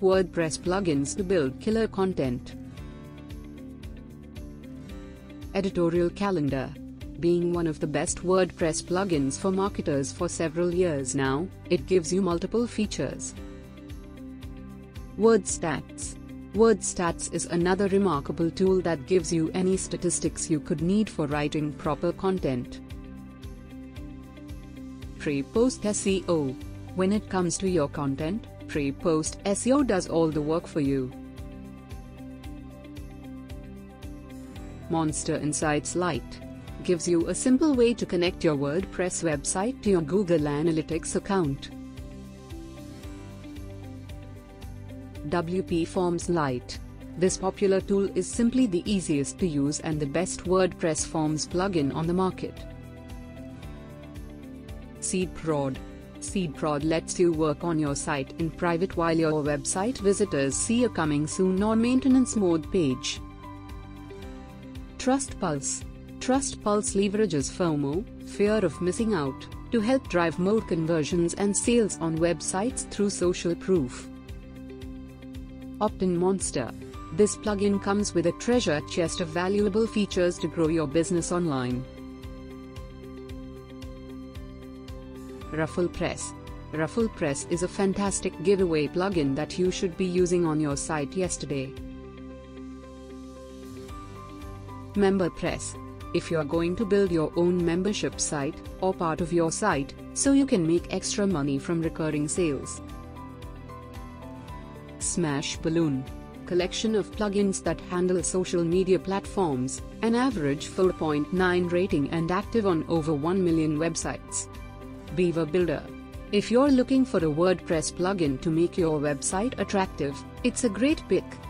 WordPress plugins to build killer content. Editorial Calendar. Being one of the best WordPress plugins for marketers for several years now, it gives you multiple features. WordStats. WordStats is another remarkable tool that gives you any statistics you could need for writing proper content. Prepost SEO. When it comes to your content, Prepost SEO does all the work for you. Monster Insights Lite gives you a simple way to connect your WordPress website to your Google Analytics account. WP Forms Lite. This popular tool is simply the easiest to use and the best WordPress Forms plugin on the market. SeedProd. SeedProd lets you work on your site in private while your website visitors see a coming soon or maintenance mode page. TrustPulse. TrustPulse leverages FOMO, fear of missing out, to help drive more conversions and sales on websites through social proof. OptinMonster. This plugin comes with a treasure chest of valuable features to grow your business online. Ruffle Press. Ruffle Press is a fantastic giveaway plugin that you should be using on your site yesterday. Member Press. If you are going to build your own membership site, or part of your site, so you can make extra money from recurring sales. Smash Balloon. Collection of plugins that handle social media platforms, an average 4.9 rating and active on over 1 million websites. Beaver Builder. If you're looking for a WordPress plugin to make your website attractive, it's a great pick.